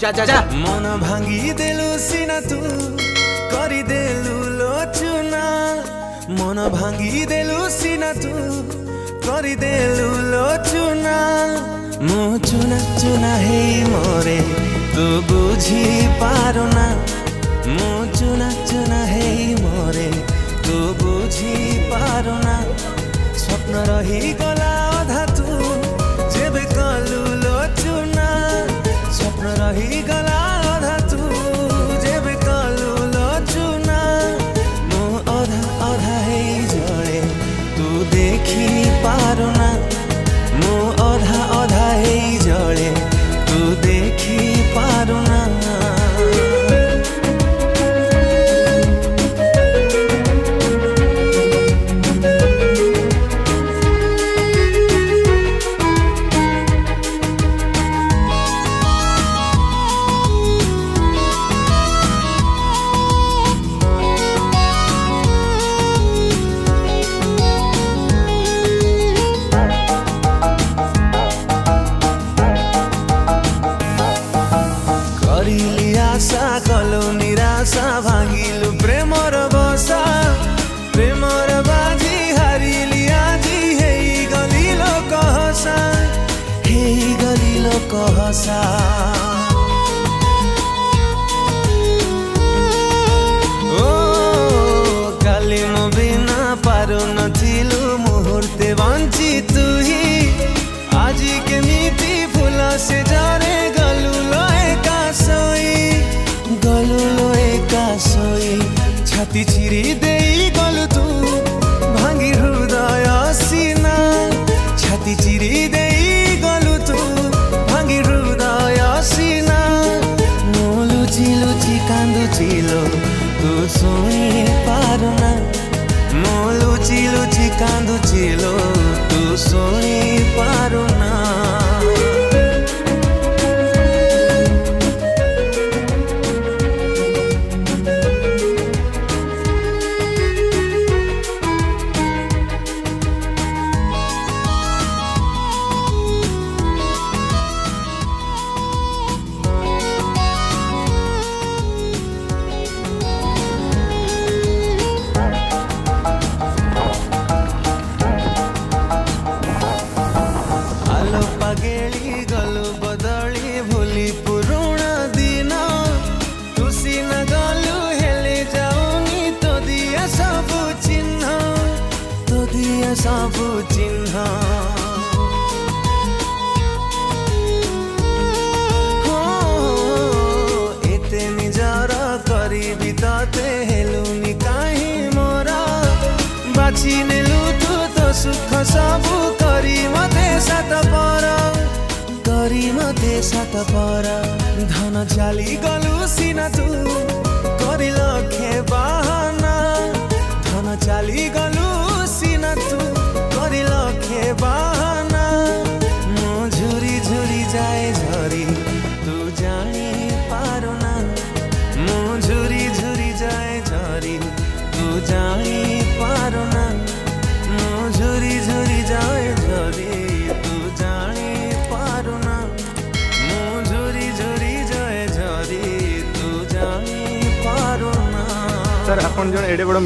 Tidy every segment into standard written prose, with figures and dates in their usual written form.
जा जा जा मन भांगी देलु सीना तू करी देलु लोचना मन भांगी देलु सीना तू करी देलु लोचना मु चुना चुना हे मोरे तू बुझी पारो ना मु चुना चुना हे मोरे तू बुझी पारो ना स्वप्न रही गला अधा तू जेबे कलु लोचना स्वप्न रही गला अधा तू जेबे कलु लोचना मु अधा अधा हे जड़े तू देखी पारो ना मु अधा अधा हे जड़े तू देखी पारो ना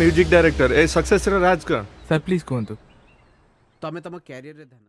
म्यूजिक डायरेक्टर ए सक्सेस रे राज कर सर प्लीज कोन तो तमे तम कैरियर रे धन